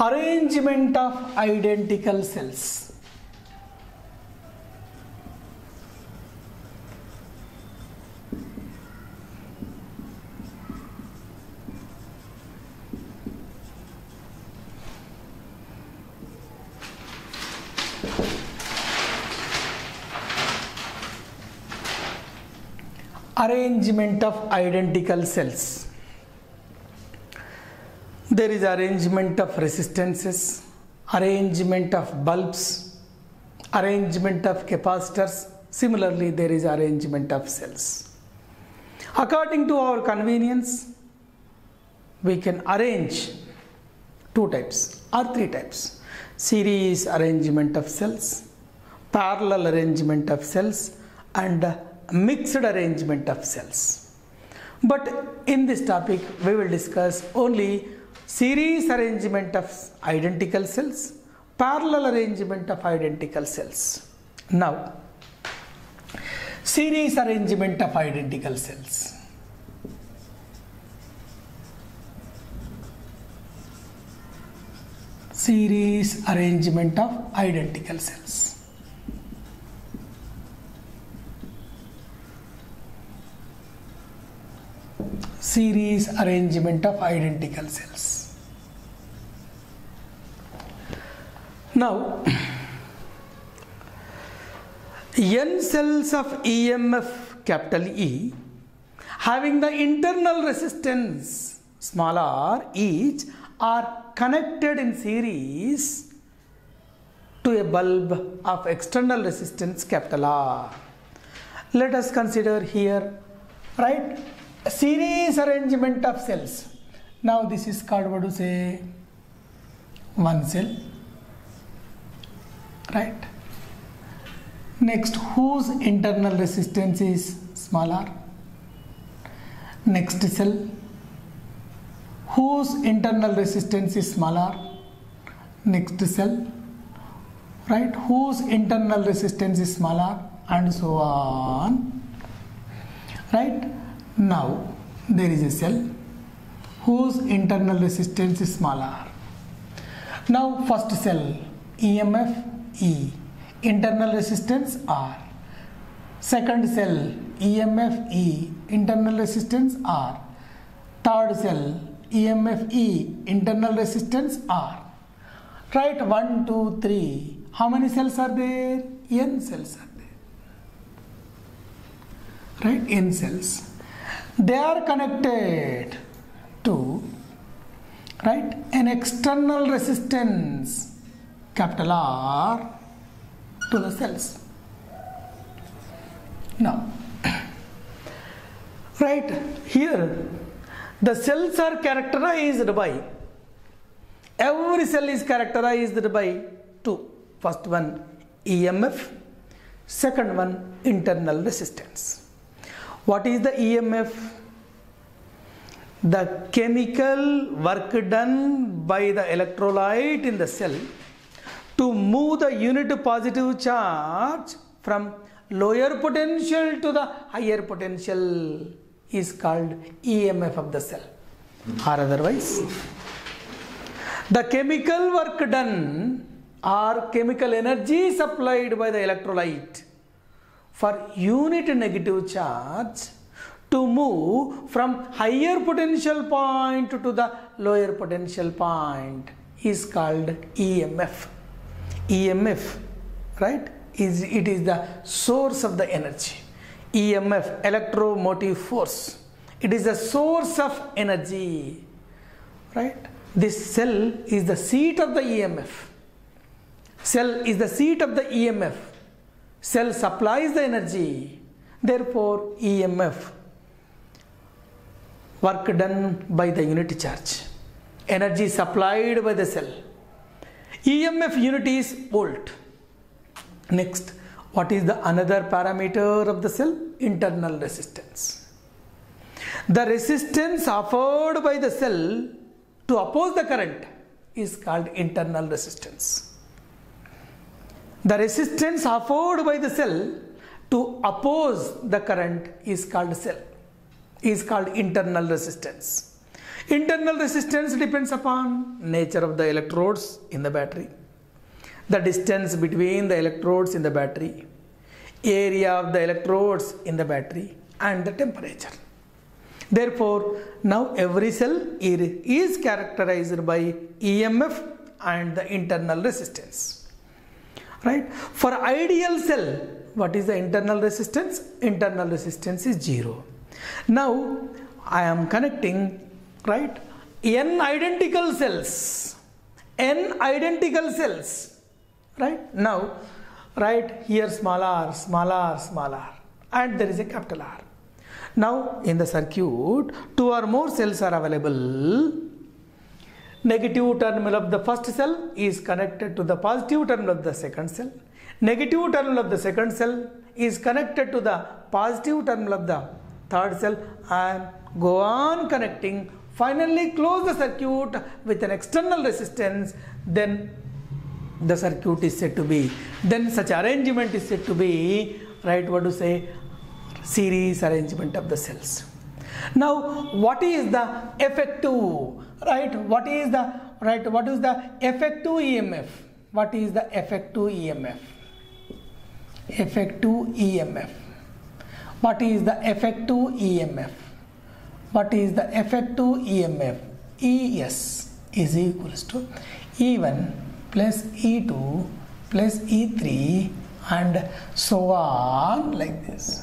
Arrangement of identical cells. Arrangement of identical cells. There is arrangement of resistances, arrangement of bulbs, arrangement of capacitors. Similarly, there is arrangement of cells. According to our convenience, we can arrange two types or three types. Series arrangement of cells, parallel arrangement of cells, and mixed arrangement of cells. But in this topic we will discuss only series arrangement of identical cells, parallel arrangement of identical cells. Now, series arrangement of identical cells. Series arrangement of identical cells. Series arrangement of identical cells. Now, n cells of EMF capital E having the internal resistance small r each are connected in series to a bulb of external resistance capital R. Let us consider here, right? Series arrangement of cells. Now this is called, what do you say, one cell, right? Next, whose internal resistance is small r. Next cell, whose internal resistance is small r. Next cell, right, whose internal resistance is small r, and so on, right? Now, there is a cell whose internal resistance is small r. Now, first cell, EMF E, internal resistance R. Second cell, EMF E, internal resistance R. Third cell, EMF E, internal resistance R. Right, 1, 2, 3. How many cells are there? N cells are there. Right, N cells. They are connected to, right, an external resistance capital R to the cells. Now, right here, the cells are characterized by, every cell is characterized by two. First one, EMF, second one, internal resistance. What is the EMF? The chemical work done by the electrolyte in the cell to move the unit positive charge from lower potential to the higher potential is called EMF of the cell. Or otherwise, the chemical work done or chemical energy supplied by the electrolyte for unit negative charge to move from higher potential point to the lower potential point is called EMF. EMF, right, it is the source of the energy. EMF, electromotive force, it is the source of energy, right? This cell is the seat of the EMF. Cell is the seat of the EMF. Cell supplies the energy, therefore EMF, work done by the unit charge, energy supplied by the cell. EMF unit is volt. Next, what is the another parameter of the cell? Internal resistance. The resistance offered by the cell to oppose the current is called internal resistance. The resistance offered by the cell to oppose the current is called internal resistance. Internal resistance depends upon nature of the electrodes in the battery, the distance between the electrodes in the battery, area of the electrodes in the battery, and the temperature. Therefore, now every cell is characterized by EMF and the internal resistance. Right? For ideal cell, what is the internal resistance? Internal resistance is 0. Now I am connecting, right, n identical cells, right? Now right here small r, small r, small r, and there is a capital R. Now in the circuit, two or more cells are available. Negative terminal of the first cell is connected to the positive terminal of the second cell. Negative terminal of the second cell is connected to the positive terminal of the third cell, and go on connecting. Finally close the circuit with an external resistance. Then the circuit is said to be, then such arrangement is said to be, right, what to say, series arrangement of the cells. Now what is the effective, right, what is the effective EMF? ES is equals to E1 plus E2 plus E3 and so on, like this.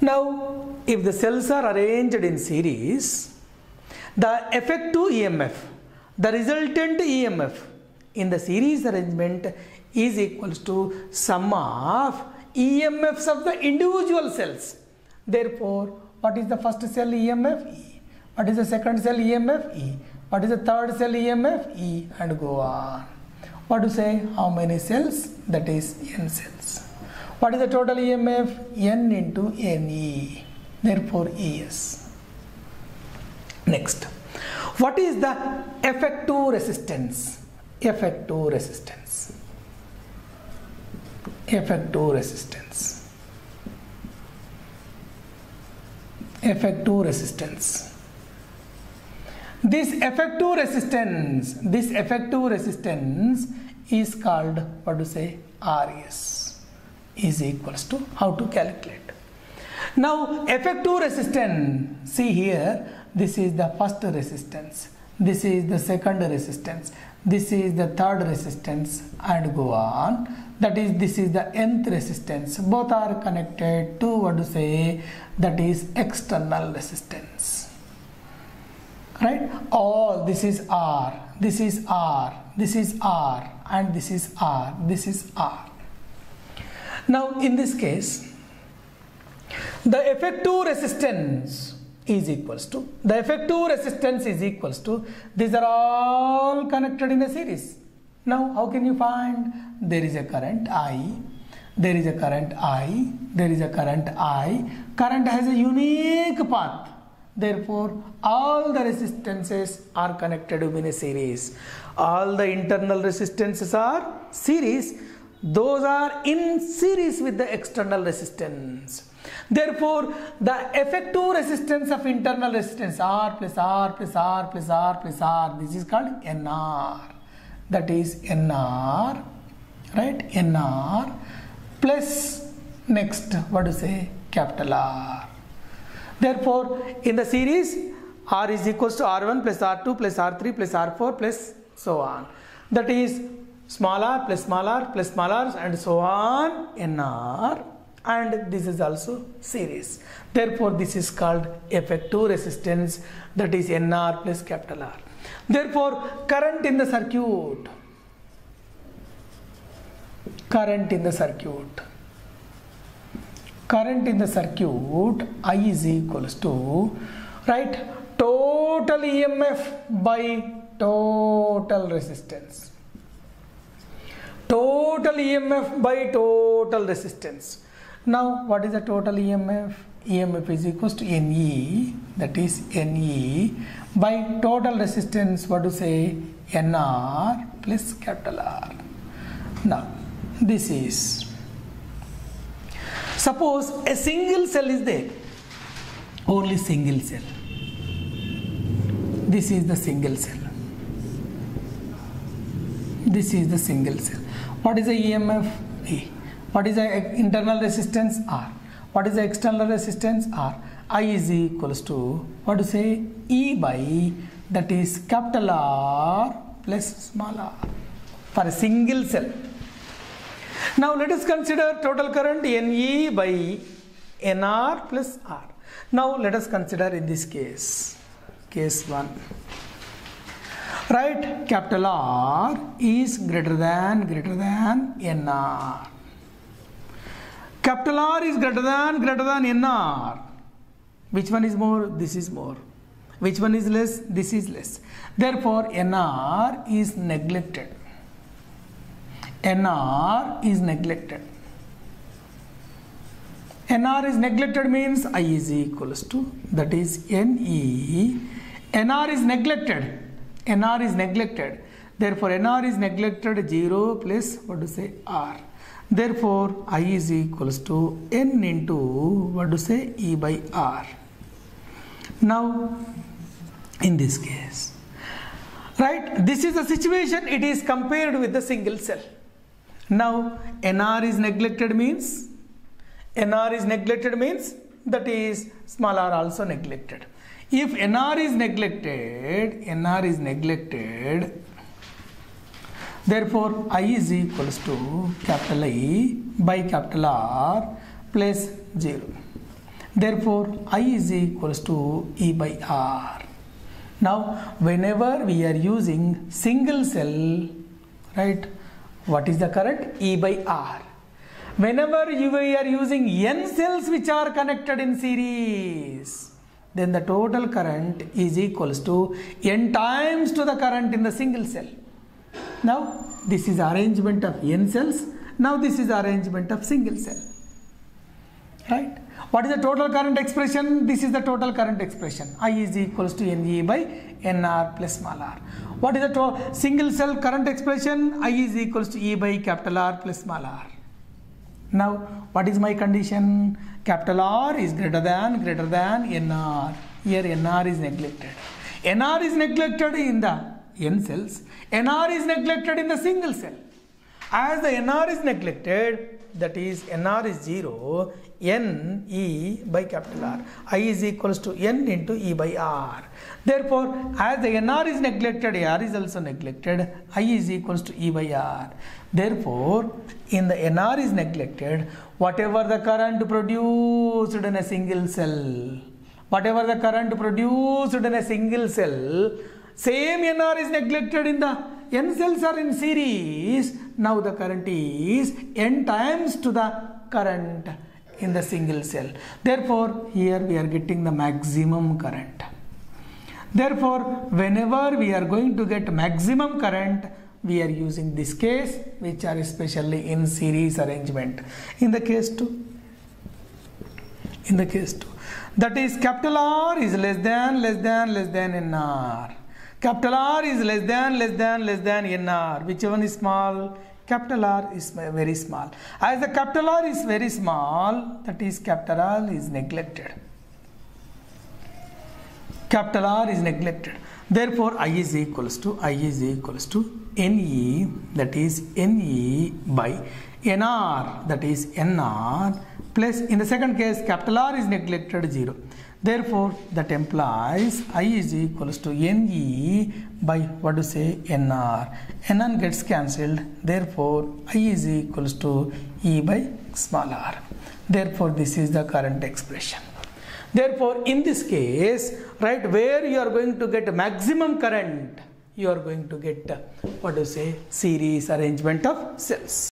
Now if the cells are arranged in series, the effective EMF, the resultant EMF in the series arrangement is equals to sum of EMFs of the individual cells. Therefore, what is the first cell EMF? E. What is the second cell EMF? E. What is the third cell EMF? E, and go on. What to say? How many cells? That is n cells. What is the total EMF? N into NE. Therefore, ES. Next, what is the effective resistance? Effective resistance. This effective resistance is called, what to say, RS, is equals to, how to calculate. Now effective resistance, see here, this is the first resistance, this is the second resistance, this is the third resistance, and go on. That is, this is the nth resistance. Both are connected to, what to say, that is external resistance. Right? All this is R, this is R, this is R, and this is R, this is R. Now in this case, the effective resistance is equals to, these are all connected in a series. Now how can you find? There is a current I, current has a unique path. Therefore all the resistances are connected in a series. All the internal resistances are series. Those are in series with the external resistance. Therefore, the effective resistance of internal resistance, R plus R plus R plus R plus R, this is called NR. That is NR, right? NR plus next, what do you say, capital R. Therefore, in the series, R is equals to R1 plus R2 plus R3 plus R4 plus so on. That is small r plus small r plus small r and so on, NR, and this is also series. Therefore this is called effective resistance, that is NR plus capital R. Therefore current in the circuit I is equals to, right, total EMF by total resistance. Total EMF by total resistance. Now what is the total EMF? EMF is equals to NE, that is NE by total resistance, what to say, NR plus capital R. Now this is, suppose a single cell is there, only single cell, This is the single cell. This is the single cell. What is the EMF? E. What is the internal resistance? R. What is the external resistance? R. I is equals to, what to say, E by, that is capital R plus small r for a single cell. Now let us consider total current NE by NR plus R. Now let us consider in this case, case 1. Right, capital R is greater than NR. Capital R is greater than NR. Which one is more? This is more. Which one is less? This is less. Therefore, NR is neglected. NR is neglected. NR is neglected means I is equals to, that is NE. NR is neglected. NR is neglected. Therefore, NR is neglected 0 plus, what do you say, R. Therefore, I is equals to N into, what do you say, E by R. Now, in this case, right, this is the situation, it is compared with the single cell. Now, NR is neglected means, that is small r also neglected. If NR is neglected, therefore, I is equals to capital I by capital R plus 0. Therefore, I is equals to E by R. Now, whenever we are using single cell, right, what is the current? E by R. Whenever we are using n cells which are connected in series, then the total current is equals to n times to the current in the single cell. Now, this is arrangement of n cells. Now, this is arrangement of single cell. Right? What is the total current expression? This is the total current expression. I is equals to NE by NR plus small r. What is the single cell current expression? I is equals to E by capital R plus small r. Now, what is my condition? Capital R is greater than NR. Here NR is neglected. NR is neglected in the n cells. NR is neglected in the single cell. As the NR is neglected, that is NR is 0, N E by capital R. I is equals to N into E by R. Therefore, as the NR is neglected, R is also neglected. I is equals to E by R. Therefore, in the NR is neglected, whatever the current produced in a single cell, same NR is neglected in the n cells are in series. Now the current is n times to the current in the single cell. Therefore, here we are getting the maximum current. Therefore, whenever we are going to get maximum current, we are using this case, which are especially in series arrangement. In the case 2, that is capital R is less than NR. Capital R is less than NR. Which one is small? Capital R is very small. As the capital R is very small, that is capital R is neglected. Capital R is neglected. Therefore, I is equals to NE, that is NE by NR, that is NR plus, in the second case, capital R is neglected 0. Therefore, that implies I is equals to NE by, what do you say, NR. NR gets cancelled. Therefore, I is equals to E by small r. Therefore, this is the current expression. Therefore, in this case, right, where you are going to get maximum current, you are going to get, what do you say, series arrangement of cells.